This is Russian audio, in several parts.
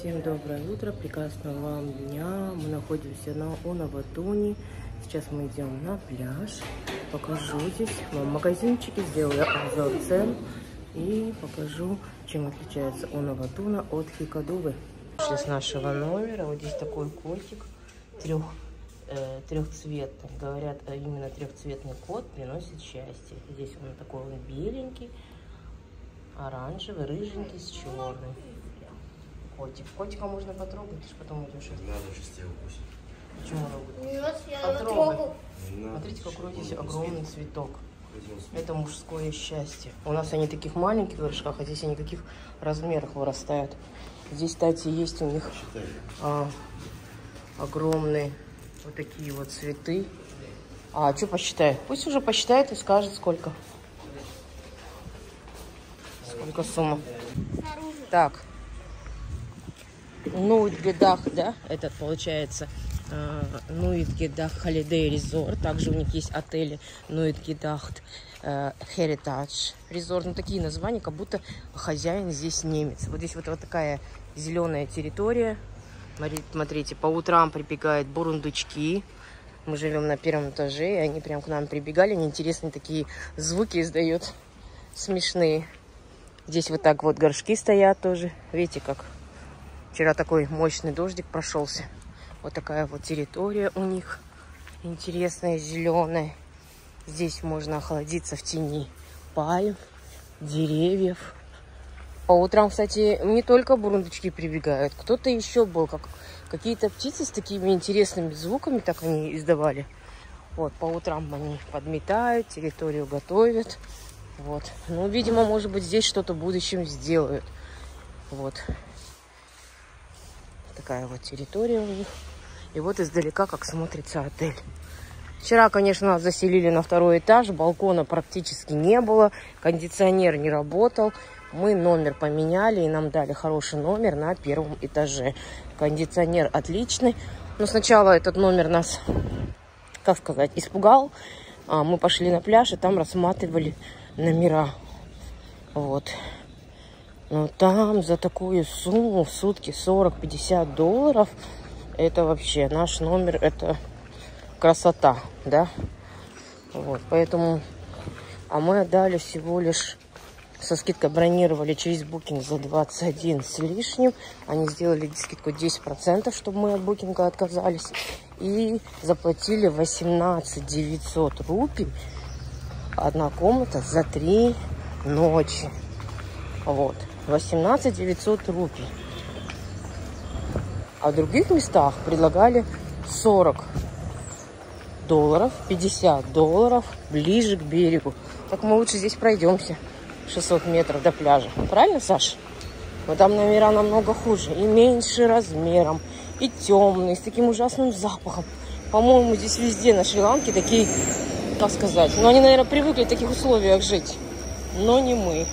Всем доброе утро, прекрасного вам дня. Мы находимся на Унаватуне. Сейчас мы идем на пляж. Покажу здесь вам магазинчики, сделаю обзор цен и покажу, чем отличается Унаватуна от Хикадувы. Пошли с нашего номера. Вот здесь такой котик трехцветный. Говорят, именно трехцветный кот приносит счастье. Здесь он такой вот беленький, оранжевый, рыженький с черным. Котик. Котика можно потрогать, ты же потом идешь. Надо же тебя укусить. Почему потрогать? Смотрите, какой здесь огромный цветок. Это мужское счастье. У нас они таких маленьких в горшках, а здесь они таких размерах вырастают. Здесь, кстати, есть у них огромные вот такие вот цветы. А что посчитает? Пусть уже посчитает и скажет, сколько. Сколько сумма. Так. Нуэтгедах, да, этот получается Нуэтгедах Холидей резорт. Также у них есть отели Нуэтгедах Херитаж резорт. Ну, такие названия, как будто хозяин здесь немец. Вот здесь вот такая зеленая территория. Смотрите, по утрам прибегают бурундучки. Мы живем на первом этаже, и они прям к нам прибегали. Они интересные такие звуки издают, смешные. Здесь вот так вот горшки стоят тоже. Видите, как... Вчера такой мощный дождик прошелся. Вот такая вот территория у них. Интересная, зеленая. Здесь можно охладиться в тени пальм, деревьев. По утрам, кстати, не только бурундучки прибегают. Кто-то еще был. Какие-то птицы с такими интересными звуками так они издавали. Вот, по утрам они подметают, территорию готовят. Вот. Ну, видимо, может быть, здесь что-то в будущем сделают. Вот. Такая вот территория у них. И вот издалека как смотрится отель. Вчера, конечно, нас заселили на второй этаж. Балкона практически не было. Кондиционер не работал. Мы номер поменяли и нам дали хороший номер на первом этаже. Кондиционер отличный. Но сначала этот номер нас, как сказать, испугал. Мы пошли на пляж и там рассматривали номера. Вот. Но там за такую сумму в сутки 40-50 долларов, это вообще наш номер, это красота, да? Вот, поэтому, а мы отдали всего лишь, со скидкой бронировали через Booking за 21 с лишним. Они сделали скидку 10%, чтобы мы от Booking отказались. И заплатили 18 900 рупий, одна комната за 3 ночи, вот. 18 900 рупий. А в других местах предлагали 40 долларов, 50 долларов ближе к берегу. Так мы лучше здесь пройдемся 600 метров до пляжа. Правильно, Саш? Но там номера намного хуже. И меньше размером, и темные, с таким ужасным запахом. По-моему, здесь везде на Шри-Ланке такие, как сказать, ну они, наверное, привыкли в таких условиях жить. Но не мы.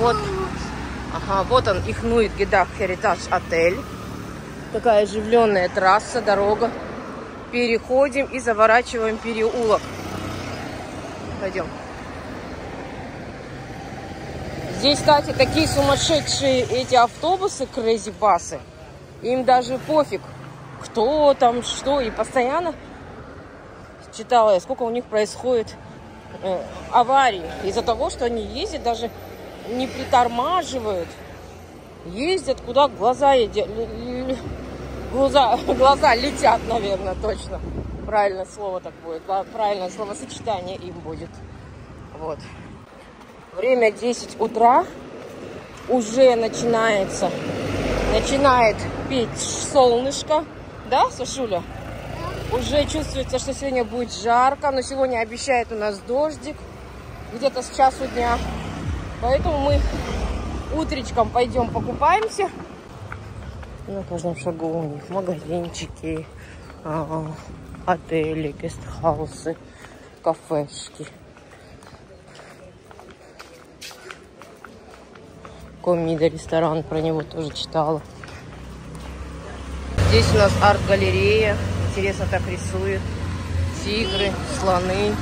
Вот, ага, вот он, их Нуэтгедах Херитаж отель. Такая оживленная трасса, дорога. Переходим и заворачиваем переулок. Пойдем. Здесь, кстати, такие сумасшедшие эти автобусы, крэзи-басы. Им даже пофиг, кто там, что. И постоянно, читала я, сколько у них происходит аварий. Из-за того, что они ездят даже... не притормаживают, ездят, куда глаза летят, наверное, точно. Правильное слово так будет, правильное словосочетание им будет. Вот. Время 10 утра, уже начинает петь солнышко, да, Сашуля? Уже чувствуется, что сегодня будет жарко, но сегодня обещает у нас дождик, где-то с часу дня. Поэтому мы утречком пойдем покупаемся. На каждом шагу у них магазинчики, отели, гестхаусы, кафешки, комида, ресторан, про него тоже читала. Здесь у нас арт-галерея, интересно так рисуют, тигры, слоны.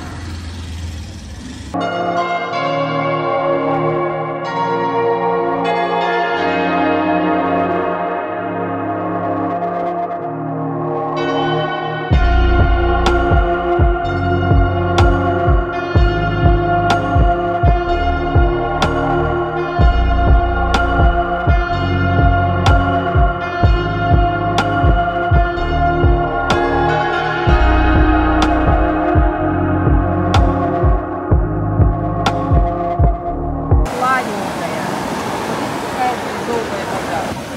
долгая вода. Которая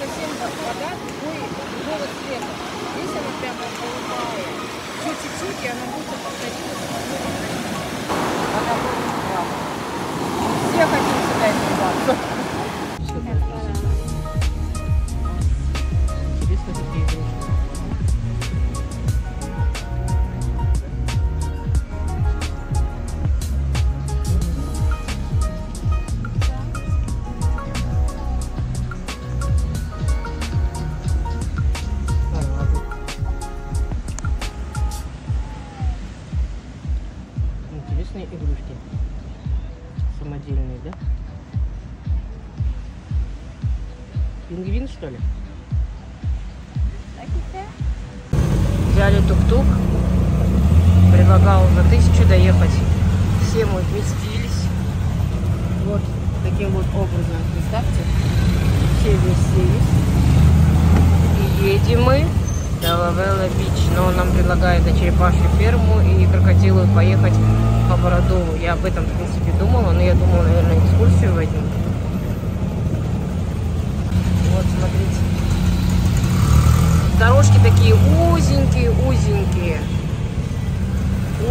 совсем вода, такой голос летом. Здесь она прямо голубая. Все чуть-чуть, и она будет повториться. Она будет прямо. Все хотим сюда искупаться. Интересно, какие вещи. Игрушки самодельные, да? Пингвин, что ли? Взяли тук-тук, предлагал за 1000 доехать. Все мы вместились. Вот таким вот образом, представьте. Все вместились. И едем мы до Лавелла Бич. Но он нам предлагает на черепашью ферму и крокодилу поехать по городу. Я об этом, в принципе, думала, но я думала, наверное, экскурсию возьму. Вот, смотрите. Дорожки такие узенькие-узенькие.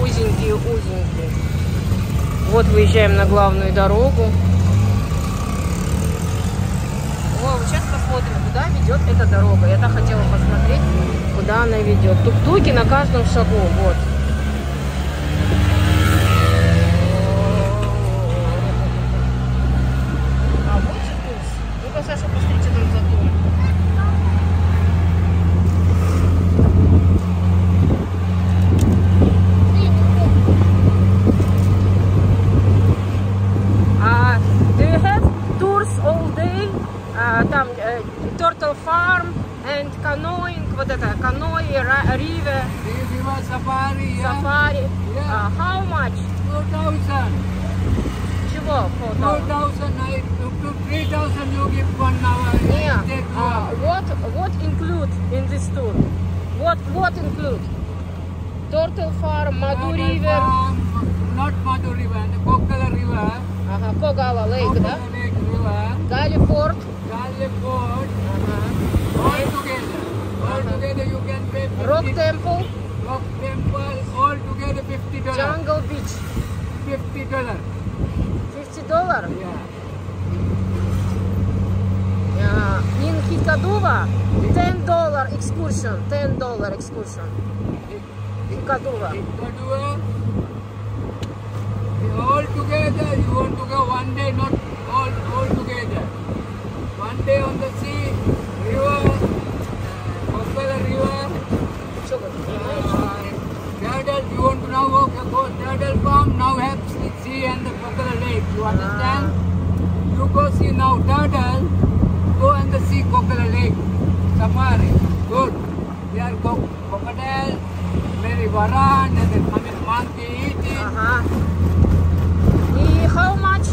Узенькие-узенькие. Вот выезжаем на главную дорогу. О, сейчас посмотрим, куда ведет эта дорога. Я так хотела посмотреть, куда она ведет. Тук-туки на каждом шагу, вот. Саша, посмотрите там за дом. Do you have tours all day? Там Turtle Farm and canoeing, вот это, canoe, river. Safari. Safari. Yeah. How much? 4,000. Чего? 4,000. 3,000 you give 1 hour. Yeah. What include in this tour? What include? Turtle Farm, Madhu River. Not Madhu River, Kokala River. Коггала-Лей, да? Galli Ford. All together. All together you can pay. Rock Temple. Rock Temple. All together $50. Jungle Beach. $50. $50? Yeah. In Хикадува $10 excursion. $10 excursion. Хикадува. All together you want to go one day, not all together. One day on the sea, river, Kokala River. Turtle, you want to now go Turtle Farm, now have sea and the Kokala Lake. You understand? You go see now Turtle. Go and see Kokala Lake, Samari, good. They are crocodile, very varan, and then monkey eating. How much?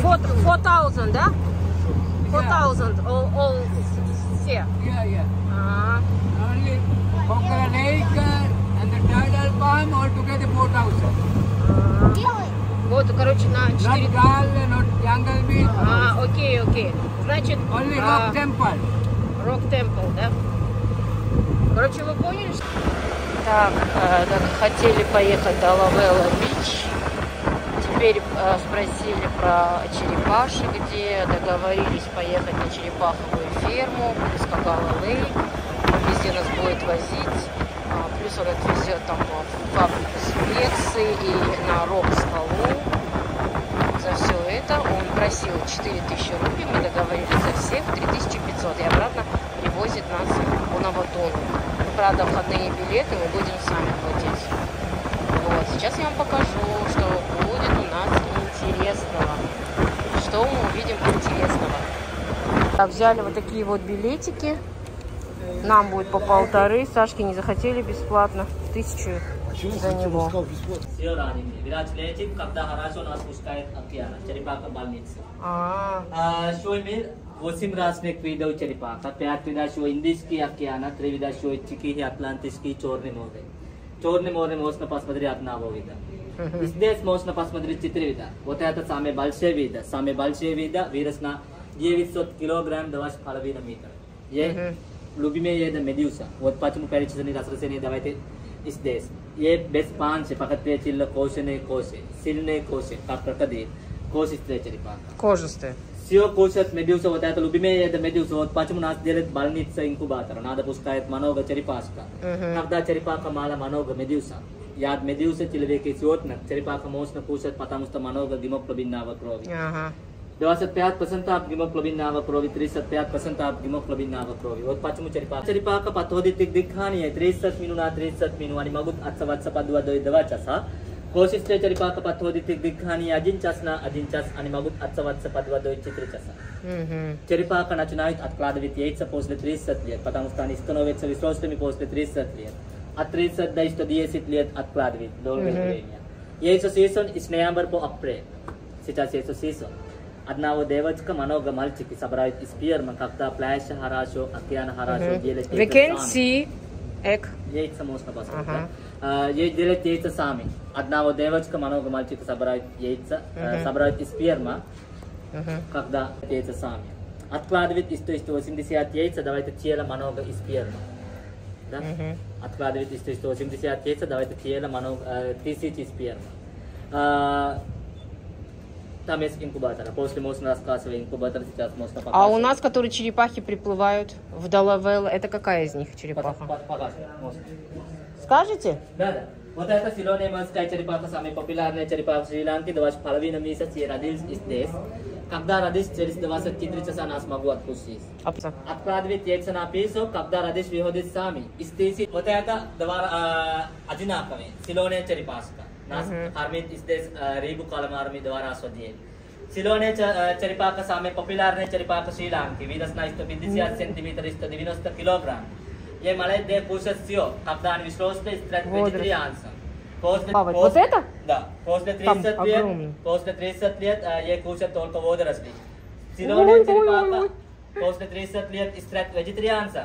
4,000, да? 4,000, all here. Yeah. Only Kokala Lake and the tidal farm all together 4,000. Вот, короче, на 4... окей. Значит... Only Rock Temple. Rock Temple, да? Короче, вы поняли, что... Так, хотели поехать до Лавелла Бич. Теперь спросили про черепаши, где договорились поехать на черепаховую ферму, Пускагола-Лей. Везде нас будет возить. Плюс он отвезет там в фабрику специй и на рок-скалу. За все это он просил 4000 рупий, мы договорились за всех 3500. И обратно привозит нас в Унаватуну. Правда, входные билеты мы будем сами платить. Вот, сейчас я вам покажу, что будет у нас интересного. Что мы увидим интересного. Так, взяли вот такие вот билетики. Нам будет по 1,5, Сашки не захотели бесплатно, 1000 за него. Здесь можно посмотреть четыре вида. Вот это самый большой вид. Самый большой вид вырос на 900 килограмм 2,5 метра. Любимая еда медуза. Вот почему перечисленные разрушения давайте здесь. Ей без панчи, пока тречила кожаные кожи, сильные кожи, как крокодил, кожи тречили панка. Кожистые. Все кушают медуза, вот это любимая еда медуза. Вот почему нас делает больница инкубатора. Надо пускать много черепашка. Когда черепаха мало, много медуза. Яд медузы человек и животных, черепаха можно кушать, потому что много гемоглобинного крови. 25% от гемоглобинного крови, 35% от гемоглобинного крови. Вот почему черепаха. Черепаха подходит к дыханию 30 минут на 30 минут. Они могут отставаться по 2 до 2 часа. Кошистая черепаха подходит к дыханию 1 час на 1 час. Они могут отставаться по 2 до 4 часа. Черепаха начинает откладывать яйца после 30 лет, потому что они становятся взрослыми после 30 лет. От 30 до 110 лет откладывает долгое время. Яйцо сезон с ноября по апрель. Сейчас яйцо сезон. Одного девочка, много мальчики собирают сперму, когда пляж хорошо, океан хорошо, делать яйца сами. We can see egg. Яйца можно посмотреть. Делать яйца сами. Одного девочка, много мальчики собирают яйца, собирают сперму, когда яйца сами. Откладывает 180 яиц, давайте тело много спермы. Откладывает 180 яйца, давайте тело много, 30 спермы. Там есть инкубатор. После можно рассказывать инкубатор, сейчас можно показать. А у нас, которые черепахи приплывают в Далавел, это какая из них черепаха? Скажете? Да, да. Вот эта зеленая морская черепаха, самая популярная черепаха в Шри-Ланке, 2,5 месяца и родился здесь. Когда родился, через 24 часа нас могу отпустить. Откладывает яйца на песок, когда родился, выходит сами. Вот это два одинаковые, зеленая черепашка. Нас кормит здесь рыбу, каламарами два раза в день. Зеленая черепаха, самая популярная черепаха Шри-Ланки, вырос на 150 сантиметров, 190 килограмм. Ей молодые кушают все, когда они взрослые, стать вегетарианцем. Вот это? Да. После 30 лет ей кушают только водоросли. Зеленая черепаха после 30 лет стать вегетарианцем.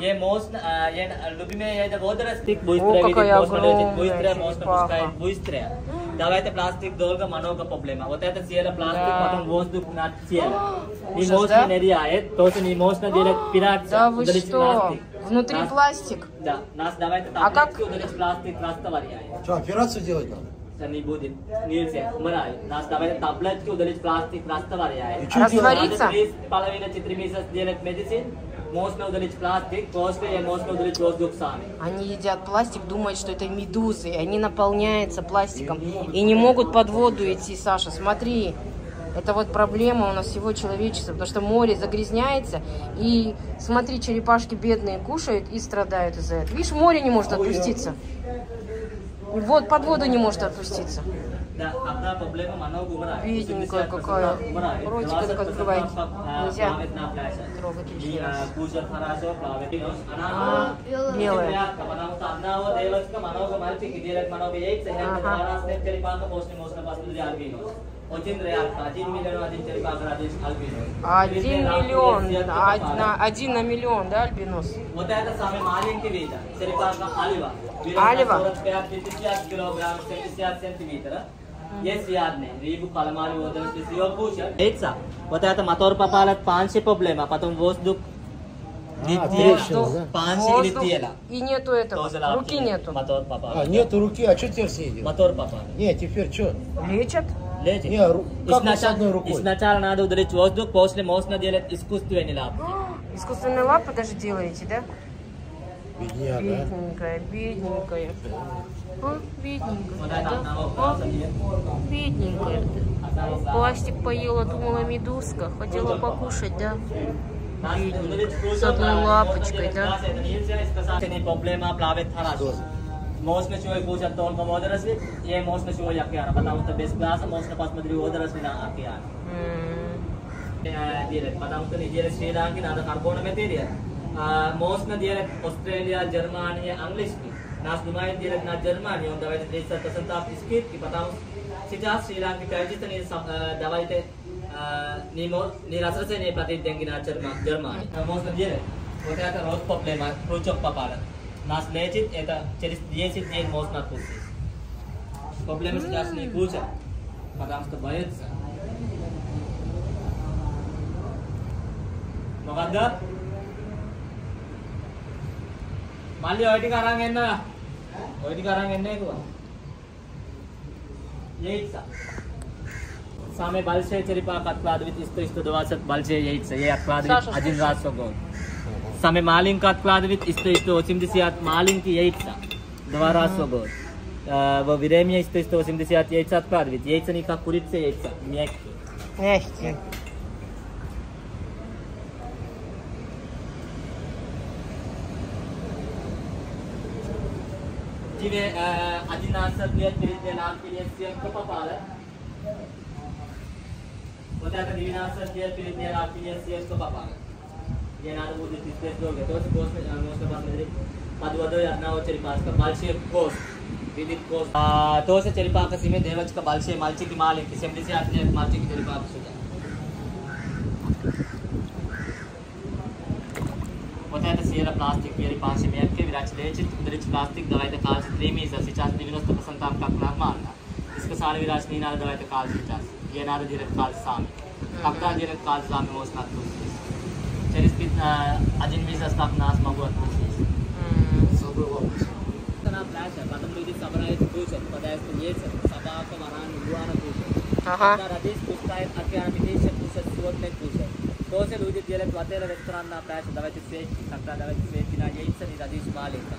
Ей можно, ей любимая еда водоросли, быстро видеть, можно лететь быстро, можно пускать быстро. Давайте пластик долго, много проблем. Вот это съела пластик, потом воздух над телом. Не можно нырять, тоже не можно делать пираться. Да вы что? Внутри пластик? Да. Нас давайте так. А как? Удалить пластик, растворяет. Что, операцию делать надо? Не будем. Нельзя. Умирает. Нас давайте таблетки удалить пластик, растворяет. Растворится? 3,5-4 месяца делать медицин. Можно удалить пластик, после можно удалить воздух сами. Они едят пластик, думают, что это медузы. Они наполняются пластиком и не могут под воду идти, Саша. Смотри. Это вот проблема у нас всего человечества, потому что море загрязняется, и смотри, черепашки бедные кушают и страдают из-за этого. Видишь, море не может отпуститься. Вот под воду не может отпуститься. Да, одна проблема, она умирает. Бедненькая какая. Ротик так открывает. Нельзя трогать еще раз. Белая. Один на миллион, да, альбинос? Вот это самый маленький вид, черепаха алива. Алива? 45-50 килограмм, 60 сантиметров. Есть ядные, рыбу, каламари, водоросли, все кушают. Яйца. Вот это мотор попал, панчи проблема, потом воздух. Панчи или тело. И нету этого, руки нету. Мотор попал. А, нету руки, а что теперь все едят? Мотор попал. Нет, теперь что? Лечат? Изначально надо удалить воздух, после можно делать искусственный лап. Искусственный лап даже делаете, да? Бедненькая, бедненькая. Бедненькая. Пластик поела, думала медузка, хотела покушать, да? Бедненькая. С одной лапочкой, да? Можно человек кушать только водоросли, и можно человек океана, потому что без глаза можно посмотреть водоросли на океан. Потому что не делать Шри-Ланки, надо карбонный материал. Можно делать Австралия, Германия, английский. Нас думают делать на Германии, он давайте 30% скидки, потому что сейчас Шри-Ланки каждый давайте не разрешение платить деньги на Германии. Можно делать вот это вот проблема, крючок попадает. Нас лечит, это через 10 дней можно отпустить. Проблемы сейчас не крутят, потому что боятся. Магада? Мали, ойди карангенна. Ойди карангенна его. Яйца. Самые большие черепаха откладывает из 320 большие яйца. Ей откладывает один раз в год. Самая маленькая откладывает из 380 маленькие яйца. Два раза в год. Во время из 380 яйца откладывает. Яйца не как курица, яйца мягкие. Мягкие. Тебе 11 лет перед днем попало. Вот это 12 лет перед днем съемка попала. Где надо будет здесь долго. Тоже кост, можно посмотреть. Под водой одного черепашка, большой кост. Видит кост. Тоже черепаха семья, девочка большая, мальчик и маленький. 70 лет мальчик и черепаха сюда. Вот это сера пластик, черепашьи метки, врач лечит, врач пластик, давайте кальций 3 месяца, сейчас 90% как нормально. Иска сами врач не надо, давайте кальций сейчас. Ей надо делать кальций сами. Когда делать кальций сами, можно отпустить. Через 1 месяц так нас могу отпустить. Собой вопрос. Она плачет, потом люди собирают кучу, потому что яйца, собака, варан, гуана кучу. Когда родись пускает, а пьяный пища кушает, сводные кучу. Тоже люди делают квартиры, ресторан на пляже, давайте свечи, тогда давайте свечи на яйца, не родишь маленько.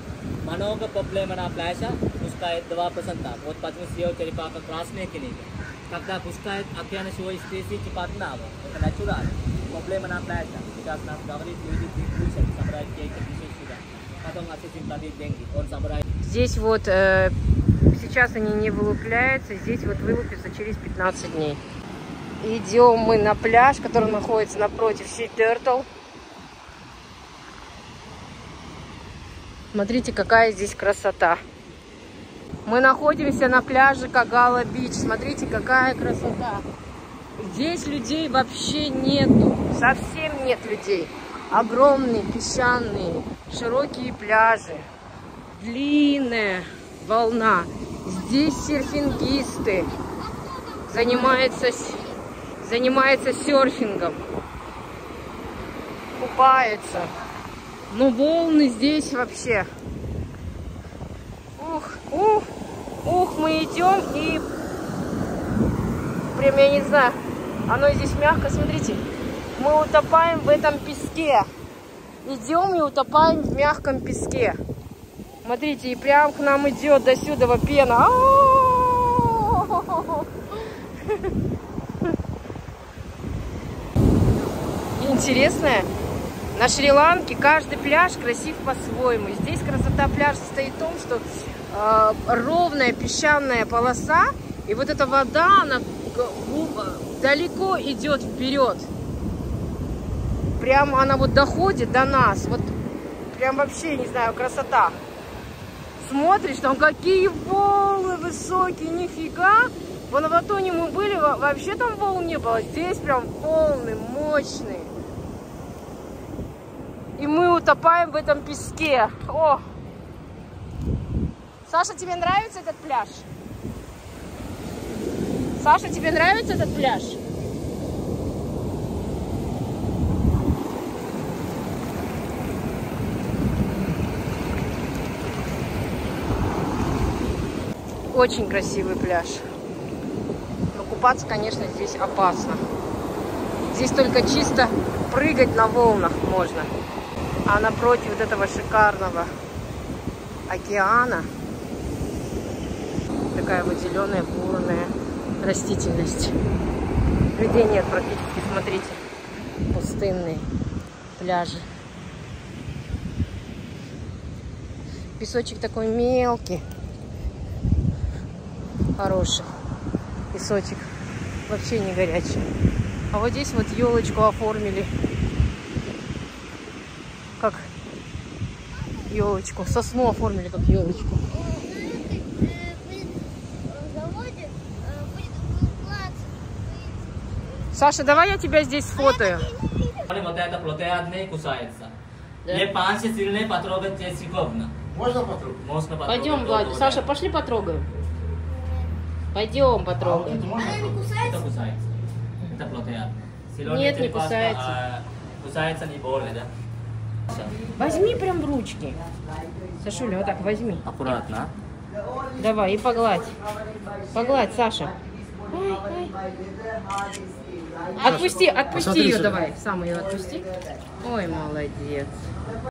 Много проблем на пляже, пускает 2%. Вот почему съел черепаха красные книги. Когда пускает океан свой стези, типа одного. Это натурально. Проблема на пляже. Сейчас нас говорит, люди кушают, собирают яйца, пишут сюда. Потом отсюда платить деньги, он собирает. Здесь вот, сейчас они не вылупляются, здесь вот вылупятся через 15 дней. Идем мы на пляж, который находится напротив Си Тёртл. Смотрите, какая здесь красота. Мы находимся на пляже Коггала-Бич. Смотрите, какая красота. Здесь людей вообще нету. Совсем нет людей. Огромные, песчаные, широкие пляжи. Длинная волна. Здесь серфингисты занимается серфингом, купается. Но волны здесь вообще. Ух, мы идем и прям, я не знаю, оно здесь мягко, смотрите. Мы утопаем в этом песке. Идем и утопаем в мягком песке. Смотрите, и прям к нам идет до сюда пена. Интересное, на Шри-Ланке каждый пляж красив по-своему. Здесь красота пляжа состоит в том, что ровная песчаная полоса, и вот эта вода, она далеко идет вперед. Прям она вот доходит до нас. Вот прям вообще, не знаю, красота. Смотришь, там какие волны высокие, нифига. В Унаватуне мы были, вообще там волн не было. Здесь прям волны мощные. И мы утопаем в этом песке. О! Саша, тебе нравится этот пляж? Саша, тебе нравится этот пляж? Очень красивый пляж. Но купаться, конечно, здесь опасно. Здесь только чисто прыгать на волнах можно. А напротив вот этого шикарного океана такая вот зеленая, бурная растительность. Людей нет практически, смотрите. Пустынные пляжи. Песочек такой мелкий. Хороший. Песочек вообще не горячий. А вот здесь вот елочку оформили. Как елочку. Сосну оформили как елочку. Саша, давай я тебя здесь сфотаю. Вот это плотоядные кусаются. Не панчи сильные потрогать здесь. Можно потрогать? Можно потрогать. Пойдем, Владик. Саша, пошли потрогаем. Пойдем потрогаем. Она не кусается? Это кусается. Это плотея. Нет, не кусается. Кусается не больно, да? Возьми прям в ручки. Сашуля, вот так возьми. Аккуратно. Давай и погладь. Погладь, Саша. Отпусти, отпусти ее, давай. Сам ее отпусти. Ой, молодец.